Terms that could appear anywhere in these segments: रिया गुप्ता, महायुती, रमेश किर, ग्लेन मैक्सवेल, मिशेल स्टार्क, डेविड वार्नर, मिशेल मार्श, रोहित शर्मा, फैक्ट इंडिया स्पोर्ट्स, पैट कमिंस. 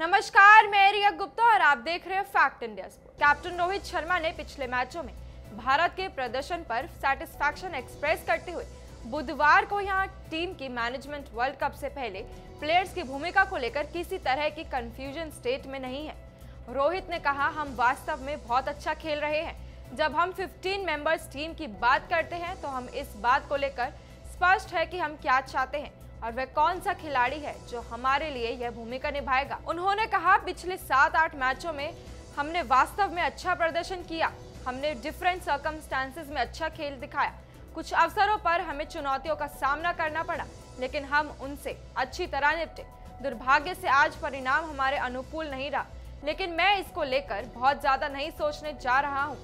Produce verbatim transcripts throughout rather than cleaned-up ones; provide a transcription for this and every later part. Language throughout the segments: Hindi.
नमस्कार, मैं रिया गुप्ता और आप देख रहे हैं फैक्ट इंडिया स्पोर्ट्स। Captain रोहित शर्मा ने पिछले मैचों में भारत के प्रदर्शन पर सैटिस्फैक्शन एक्सप्रेस करते हुए बुधवार को यहां टीम की मैनेजमेंट वर्ल्ड कप से पहले प्लेयर्स की भूमिका को लेकर किसी तरह की कंफ्यूजन स्टेट में नहीं है। रोहित ने कहा, हम वास्तव में बहुत अच्छा खेल रहे हैं। जब हम पंद्रह मेंबर्स टीम की बात करते हैं तो हम इस बात को लेकर स्पष्ट है कि हम क्या चाहते हैं और वह कौन सा खिलाड़ी है जो हमारे लिए यह भूमिका निभाएगा। उन्होंने कहा, पिछले सात आठ मैचों में हमने वास्तव में अच्छा प्रदर्शन किया। हमने डिफरेंट सर्कमस्टांसेस में अच्छा खेल दिखाया। कुछ अवसरों पर हमें चुनौतियों का सामना करना पड़ा, लेकिन हम उनसे अच्छी तरह निपटे। दुर्भाग्य से आज परिणाम हमारे अनुकूल नहीं रहा, लेकिन मैं इसको लेकर बहुत ज्यादा नहीं सोचने जा रहा हूँ।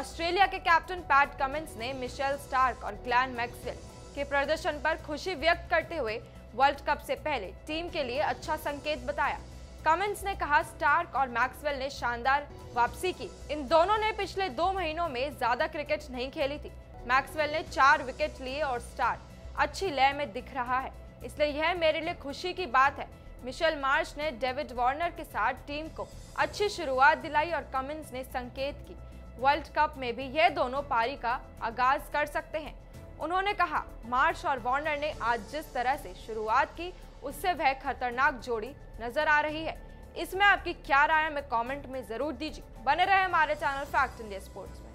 ऑस्ट्रेलिया के कैप्टन पैट कमिंस ने मिशेल स्टार्क और ग्लेन मैक्सवेल के प्रदर्शन पर खुशी व्यक्त करते हुए वर्ल्ड कप से पहले टीम के लिए अच्छा संकेत बताया। कमिंस ने कहा, स्टार्क और मैक्सवेल ने शानदार वापसी की। इन दोनों ने पिछले दो महीनों में ज्यादा क्रिकेट नहीं खेली थी। मैक्सवेल ने चार विकेट लिए और स्टार्क अच्छी लय में दिख रहा है, इसलिए यह मेरे लिए खुशी की बात है। मिशेल मार्श ने डेविड वार्नर के साथ टीम को अच्छी शुरुआत दिलाई और कमिंस ने संकेत की वर्ल्ड कप में भी यह दोनों पारी का आगाज कर सकते हैं। उन्होंने कहा, मार्श और वार्नर ने आज जिस तरह से शुरुआत की उससे वह खतरनाक जोड़ी नजर आ रही है। इसमें आपकी क्या राय है, मैं कमेंट में जरूर दीजिए। बने रहे हमारे चैनल फैक्ट इंडिया स्पोर्ट्स में।